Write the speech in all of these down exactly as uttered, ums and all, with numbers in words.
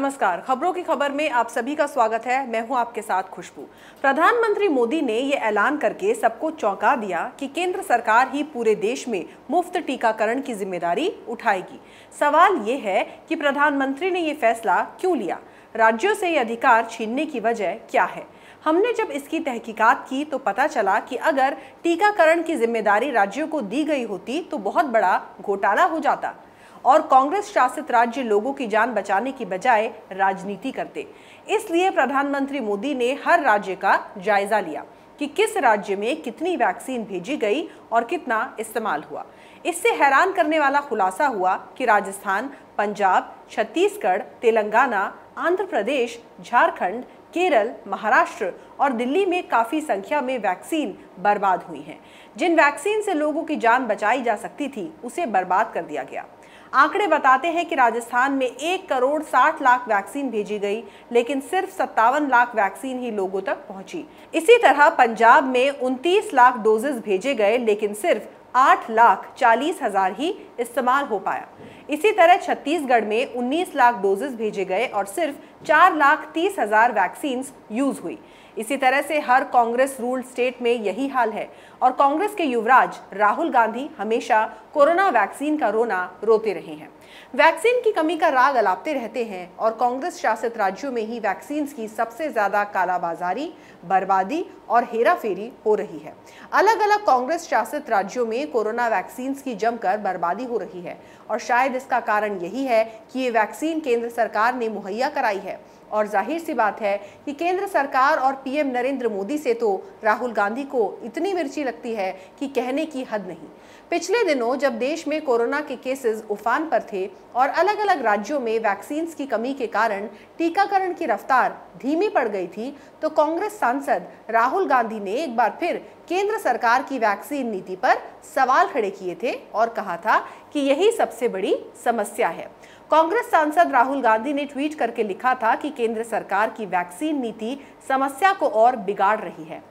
नमस्कार, खबरों की खबर में आप सभी का स्वागत है। मैं हूं आपके साथ खुशबू। प्रधानमंत्री मोदी ने ये ऐलान करके सबको चौंका दिया कि केंद्र सरकार ही पूरे देश में मुफ्त टीकाकरण की जिम्मेदारी उठाएगी। सवाल ये है कि प्रधानमंत्री ने ये फैसला क्यों लिया? राज्यों से ये अधिकार छीनने की वजह क्या है? हमने जब इसकी तहकीकात की तो पता चला कि अगर टीकाकरण की जिम्मेदारी राज्यों को दी गई होती तो बहुत बड़ा घोटाला हो जाता और कांग्रेस शासित राज्य लोगों की जान बचाने की बजाय राजनीति करते। इसलिए प्रधानमंत्री मोदी ने हर राज्य का जायजा लिया कि किस राज्य में कितनी वैक्सीन भेजी गई और कितना इस्तेमाल हुआ। इससे हैरान करने वाला खुलासा हुआ कि राजस्थान, पंजाब, छत्तीसगढ़, तेलंगाना, आंध्र प्रदेश, झारखंड, केरल, महाराष्ट्र और दिल्ली में काफ़ी संख्या में वैक्सीन बर्बाद हुई हैं। जिन वैक्सीन से लोगों की जान बचाई जा सकती थी उसे बर्बाद कर दिया गया। आंकड़े बताते हैं कि राजस्थान में एक करोड़ साठ लाख वैक्सीन भेजी गई, लेकिन सिर्फ सत्तावन लाख वैक्सीन ही लोगों तक पहुंची। इसी तरह पंजाब में उनतीस लाख डोजेस भेजे गए, लेकिन सिर्फ आठ लाख चालीस हजार ही इस्तेमाल हो पाया। इसी तरह छत्तीसगढ़ में उन्नीस लाख डोजेस भेजे गए और सिर्फ चार लाख तीस हजार वैक्सीन यूज हुई। इसी तरह से हर कांग्रेस रूल्ड स्टेट में यही हाल है और कांग्रेस के युवराज राहुल गांधी हमेशा कोरोना वैक्सीन का रोना रोते रहे हैं। वैक्सीन की कमी का राग अलापते रहते हैं और कांग्रेस शासित राज्यों में ही वैक्सीन की सबसे ज्यादा कालाबाजारी, बर्बादी और हेराफेरी हो रही है। अलग अलग कांग्रेस शासित राज्यों में कोरोना वैक्सीन की जमकर बर्बादी हो रही है और शायद इसका कारण यही है कि ये वैक्सीन केंद्र सरकार ने मुहैया कराई है। और जाहिर सी बात है कि केंद्र सरकार और पीएम नरेंद्र मोदी से तो राहुल गांधी को इतनी मिर्ची लगती है कि कहने की हद नहीं। पिछले दिनों जब देश में कोरोना के केसेस उफान पर थे और अलग अलग राज्यों में वैक्सीन की कमी के कारण टीकाकरण की रफ्तार धीमी पड़ गई थी तो कांग्रेस सांसद राहुल गांधी ने एक बार फिर केंद्र सरकार की वैक्सीन नीति पर सवाल खड़े किए थे और कहा था कि यही सबसे बड़ी समस्या है। कांग्रेस सांसद राहुल गांधी ने ट्वीट करके लिखा था कि केंद्र सरकार की वैक्सीन नीति समस्या को और बिगाड़ रही है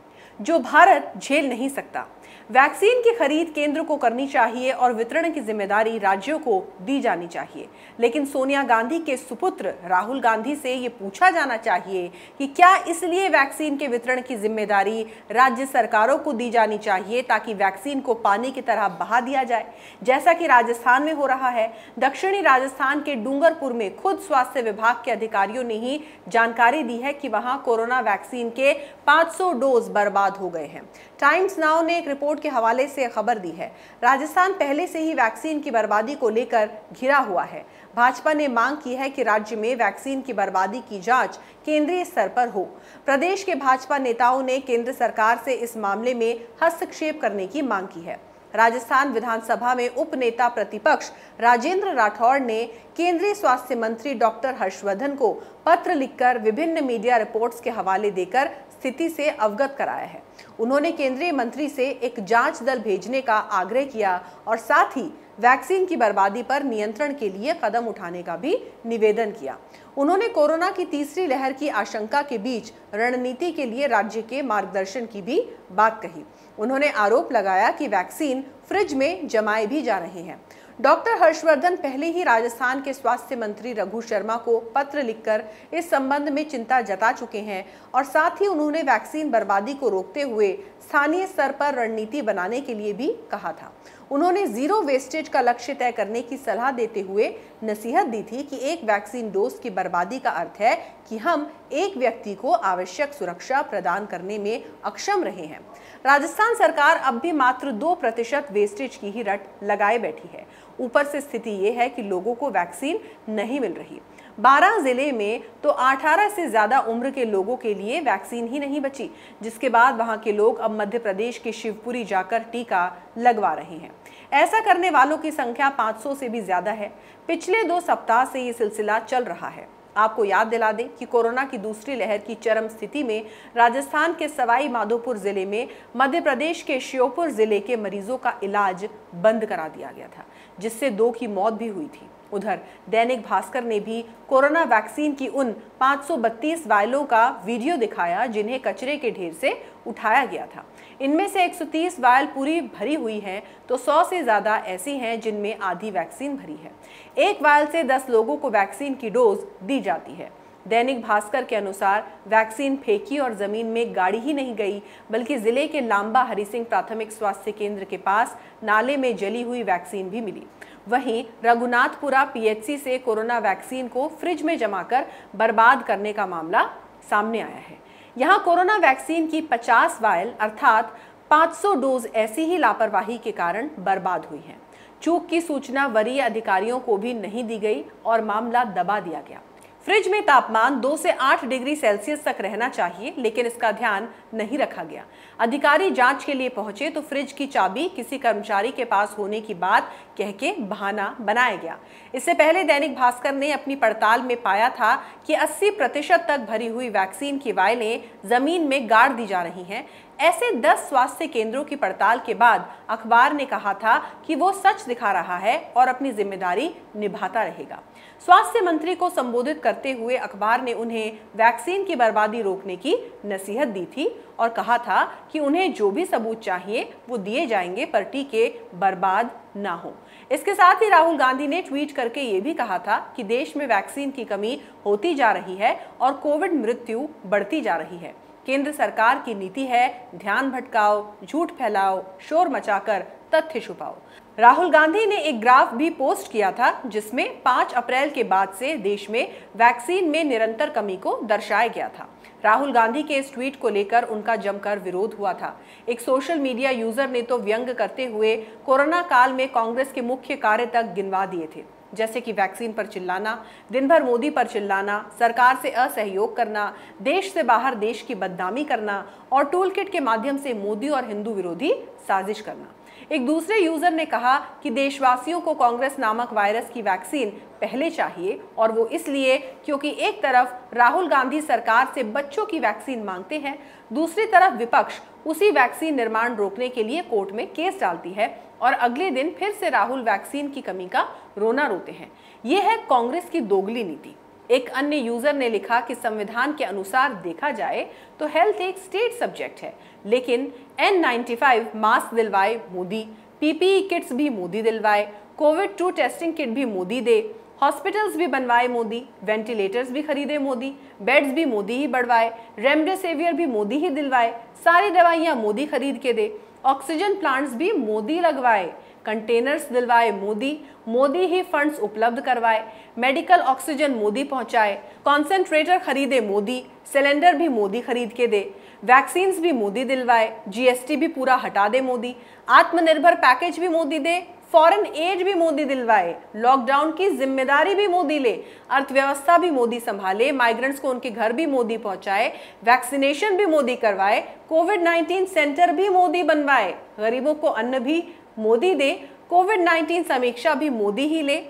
जो भारत झेल नहीं सकता। वैक्सीन की खरीद केंद्र को करनी चाहिए और वितरण की जिम्मेदारी राज्यों को दी जानी चाहिए, लेकिन सोनिया गांधी के सुपुत्र राहुल गांधी से ये पूछा जाना चाहिए कि क्या इसलिए वैक्सीन के वितरण की जिम्मेदारी राज्य सरकारों को दी जानी चाहिए ताकि वैक्सीन को पानी की तरह बहा दिया जाए, जैसा कि राजस्थान में हो रहा है। दक्षिणी राजस्थान के डूंगरपुर में खुद स्वास्थ्य विभाग के अधिकारियों ने ही जानकारी दी है कि वहाँ कोरोना वैक्सीन के पाँच सौ डोज बर्बाद हो गए हैं। टाइम्स नाउ ने एक रिपोर्ट के हवाले से खबर दी है। राजस्थान पहले से ही वैक्सीन की बर्बादी को लेकर घिरा हुआ है। भाजपा ने मांग की है कि राज्य में वैक्सीन की बर्बादी की जांच केंद्रीय स्तर पर हो। प्रदेश के भाजपा नेताओं ने केंद्र सरकार से इस मामले में हस्तक्षेप करने की मांग की है। राजस्थान विधानसभा में उपनेता प्रतिपक्ष राजेंद्र राठौड़ ने केंद्रीय स्वास्थ्य मंत्री डॉक्टर हर्षवर्धन को पत्र लिखकर विभिन्न मीडिया रिपोर्ट्स के हवाले देकर स्थिति से अवगत कराया है। उन्होंने केंद्रीय मंत्री से एक जांच दल भेजने का आग्रह किया और साथ ही वैक्सीन की बर्बादी पर नियंत्रण के लिए कदम उठाने का भी निवेदन किया। उन्होंने कोरोना की तीसरी लहर की आशंका के बीच रणनीति के लिए राज्य के मार्गदर्शन की भी बात कही। उन्होंने आरोप लगाया कि वैक्सीन फ्रिज में जमाए भी जा रहे हैं। डॉक्टर हर्षवर्धन पहले ही राजस्थान के स्वास्थ्य मंत्री रघु शर्मा को पत्र लिखकर इस संबंध में चिंता जता चुके हैं और साथ ही उन्होंने वैक्सीन बर्बादी को रोकते हुए स्थानीय स्तर पर रणनीति बनाने के लिए भी कहा था। उन्होंने जीरो वेस्टेज का लक्ष्य तय करने की सलाह देते हुए नसीहत दी थी कि एक वैक्सीन डोज की बर्बादी का अर्थ है कि हम एक व्यक्ति को आवश्यक सुरक्षा प्रदान करने में अक्षम रहे हैं। राजस्थान सरकार अब भी मात्र दो प्रतिशत वेस्टेज की ही रट लगाए बैठी है। ऊपर से स्थिति ये है कि लोगों को वैक्सीन नहीं मिल रही। बारह जिले में तो अठारह से ज़्यादा उम्र के लोगों के लिए वैक्सीन ही नहीं बची, जिसके बाद वहाँ के लोग अब मध्य प्रदेश के शिवपुरी जाकर टीका लगवा रहे हैं। ऐसा करने वालों की संख्या पाँच सौ से भी ज़्यादा है। पिछले दो सप्ताह से ये सिलसिला चल रहा है। आपको याद दिला दें कि कोरोना की दूसरी लहर की चरम स्थिति में राजस्थान के सवाई माधोपुर जिले में मध्य प्रदेश के श्योपुर जिले के मरीजों का इलाज बंद करा दिया गया था, जिससे दो की मौत भी हुई थी। उधर दैनिक भास्कर ने भी कोरोना वैक्सीन की उन पाँच सौ बत्तीस वायलों का वीडियो दिखाया जिन्हें कचरे के ढेर से उठाया गया था। इनमें से एक सौ तीस वायल पूरी भरी हुई हैं, तो सौ से ज़्यादा ऐसी हैं जिनमें आधी वैक्सीन भरी है। एक वायल से दस लोगों को वैक्सीन की डोज दी जाती है। दैनिक भास्कर के अनुसार वैक्सीन फेंकी और जमीन में गाड़ी ही नहीं गई, बल्कि जिले के लांबा हरि सिंह प्राथमिक स्वास्थ्य केंद्र के पास नाले में जली हुई वैक्सीन भी मिली। वहीं रघुनाथपुरा पीएचसी से कोरोना वैक्सीन को फ्रिज में जमाकर बर्बाद करने का मामला सामने आया है। यहां कोरोना वैक्सीन की पचास वायल अर्थात पाँच सौ डोज ऐसी ही लापरवाही के कारण बर्बाद हुई है। चूक की सूचना वरीय अधिकारियों को भी नहीं दी गई और मामला दबा दिया गया। फ्रिज में तापमान दो से आठ डिग्री सेल्सियस तक रहना चाहिए, लेकिन इसका ध्यान नहीं रखा गया। अधिकारी जांच के लिए पहुंचे तो फ्रिज की चाबी किसी कर्मचारी के पास होने की बात कहके बहाना बनाया गया। इससे पहले दैनिक भास्कर ने अपनी पड़ताल में पाया था कि अस्सी प्रतिशत तक भरी हुई वैक्सीन की वायलें जमीन में गाड़ दी जा रही हैं। ऐसे दस स्वास्थ्य केंद्रों की पड़ताल के बाद अखबार ने कहा था कि वो सच दिखा रहा है और अपनी जिम्मेदारी निभाता रहेगा। स्वास्थ्य मंत्री को संबोधित करते हुए अखबार ने उन्हें वैक्सीन की बर्बादी रोकने की नसीहत दी थी और कहा था कि उन्हें जो भी सबूत चाहिए वो दिए जाएंगे, पर टीके बर्बाद ना हो। इसके साथ ही राहुल गांधी ने ट्वीट करके ये भी कहा था कि देश में वैक्सीन की कमी होती जा रही है और कोविड मृत्यु बढ़ती जा रही है। केंद्र सरकार की नीति है ध्यान भटकाओ, झूठ फैलाओ, शोर मचाकर तथ्य छुपाओ। राहुल गांधी ने एक ग्राफ भी पोस्ट किया था जिसमें पाँच अप्रैल के बाद से देश में वैक्सीन में निरंतर कमी को दर्शाया गया था। राहुल गांधी के इस ट्वीट को लेकर उनका जमकर विरोध हुआ था। एक सोशल मीडिया यूजर ने तो व्यंग करते हुए कोरोना काल में कांग्रेस के मुख्य कार्य तक गिनवा दिए थे, जैसे कि वैक्सीन पर चिल्लाना, दिन भर मोदी पर चिल्लाना, सरकार से असहयोग करना, देश से बाहर देश की बदनामी करना और टूलकिट के माध्यम से मोदी और हिंदू विरोधी साजिश करना। एक दूसरे यूजर ने कहा कि देशवासियों को कांग्रेस नामक वायरस की वैक्सीन पहले चाहिए और वो इसलिए क्योंकि एक तरफ राहुल गांधी सरकार से बच्चों की वैक्सीन मांगते हैं, दूसरी तरफ विपक्ष उसी वैक्सीन निर्माण रोकने के लिए कोर्ट में केस डालती है और अगले दिन फिर से राहुल वैक्सीन की कमी का रोना रोते हैं। ये है कांग्रेस की दोगली नीति। एक अन्य यूजर ने लिखा कि संविधान के अनुसार देखा जाए तो हेल्थ एक स्टेट सब्जेक्ट है, लेकिन एन नाइन्टी फाइव मास्क दिलवाए मोदी, पीपीई किट्स भी मोदी दिलवाए, कोविड टू टेस्टिंग किट भी मोदी दे, हॉस्पिटल्स भी बनवाए मोदी, वेंटिलेटर्स भी खरीदे मोदी, बेड्स भी मोदी ही बढ़वाए, रेमडेसिवियर भी मोदी ही दिलवाए, सारी दवाइयाँ मोदी खरीद के दे, ऑक्सीजन प्लांट्स भी मोदी लगवाए, कंटेनर्स दिलवाए मोदी, मोदी ही फंड्स उपलब्ध करवाए, मेडिकल ऑक्सीजन मोदी पहुंचाए, कॉन्सेंट्रेटर खरीदे मोदी, सिलेंडर भी मोदी खरीद के दे, वैक्सीन्स भी मोदी दिलवाए, जीएसटी भी पूरा हटा दे मोदी, आत्मनिर्भर पैकेज भी मोदी दे, फॉरेन एड भी मोदी दिलवाए, लॉकडाउन की जिम्मेदारी भी मोदी ले, अर्थव्यवस्था भी मोदी संभाले, माइग्रेंट्स को उनके घर भी मोदी पहुंचाए, वैक्सीनेशन भी मोदी करवाए, कोविड नाइन्टीन सेंटर भी मोदी बनवाए, गरीबों को अन्न भी मोदी दे, कोविड नाइन्टीन समीक्षा भी मोदी ही ले,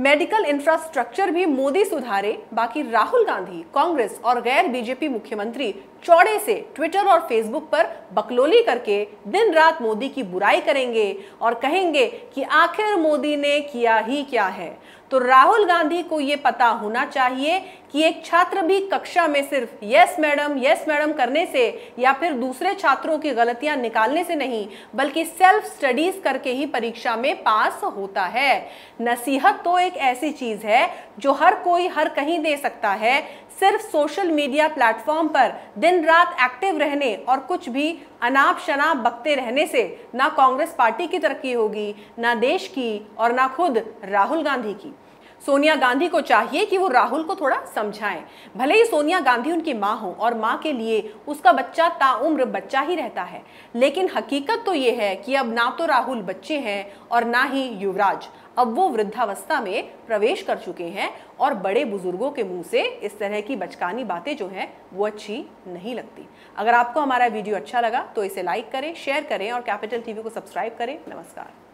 मेडिकल इंफ्रास्ट्रक्चर भी मोदी सुधारे। बाकी राहुल गांधी, कांग्रेस और गैर बीजेपी मुख्यमंत्री चौड़े से ट्विटर और फेसबुक पर बकलोली करके दिन रात मोदी की बुराई करेंगे और कहेंगे कि आखिर मोदी ने किया ही क्या है। तो राहुल गांधी को ये पता होना चाहिए कि एक छात्र भी कक्षा में सिर्फ यस मैडम यस मैडम करने से या फिर दूसरे छात्रों की गलतियां निकालने से नहीं, बल्कि सेल्फ स्टडीज करके ही परीक्षा में पास होता है। नसीहत तो एक ऐसी चीज है जो हर कोई हर कहीं दे सकता है। सिर्फ सोशल मीडिया प्लेटफॉर्म पर दिन रात एक्टिव रहने और कुछ भी अनाप शनाप बकते रहने से ना कांग्रेस पार्टी की तरक्की होगी, ना देश की और ना खुद राहुल गांधी की। सोनिया गांधी को चाहिए कि वो राहुल को थोड़ा समझाएं। भले ही सोनिया गांधी उनकी माँ हो और माँ के लिए उसका बच्चा ताउम्र बच्चा ही रहता है, लेकिन हकीकत तो ये है कि अब ना तो राहुल बच्चे हैं और ना ही युवराज, अब वो वृद्धावस्था में प्रवेश कर चुके हैं और बड़े बुजुर्गों के मुंह से इस तरह की बचकानी बातें जो हैं वो अच्छी नहीं लगती। अगर आपको हमारा वीडियो अच्छा लगा तो इसे लाइक करें, शेयर करें और कैपिटल टी वी को सब्सक्राइब करें। नमस्कार।